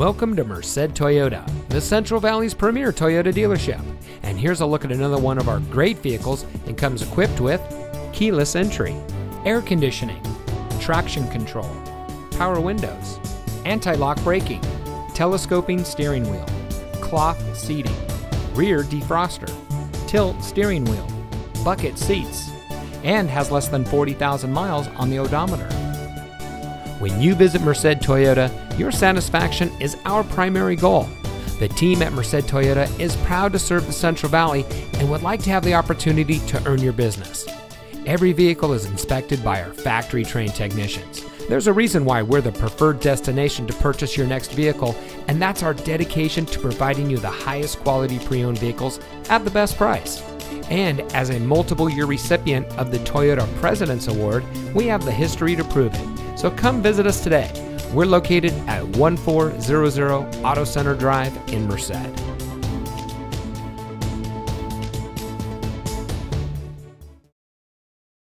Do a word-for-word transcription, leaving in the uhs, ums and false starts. Welcome to Merced Toyota, the Central Valley's premier Toyota dealership. And here's a look at another one of our great vehicles, and comes equipped with keyless entry, air conditioning, traction control, power windows, anti-lock braking, telescoping steering wheel, cloth seating, rear defroster, tilt steering wheel, bucket seats, and has less than forty thousand miles on the odometer. When you visit Merced Toyota, your satisfaction is our primary goal. The team at Merced Toyota is proud to serve the Central Valley and would like to have the opportunity to earn your business. Every vehicle is inspected by our factory-trained technicians. There's a reason why we're the preferred destination to purchase your next vehicle, and that's our dedication to providing you the highest quality pre-owned vehicles at the best price. And as a multiple-year recipient of the Toyota President's Award, we have the history to prove it. So come visit us today. We're located at one four zero zero Auto Center Drive in Merced.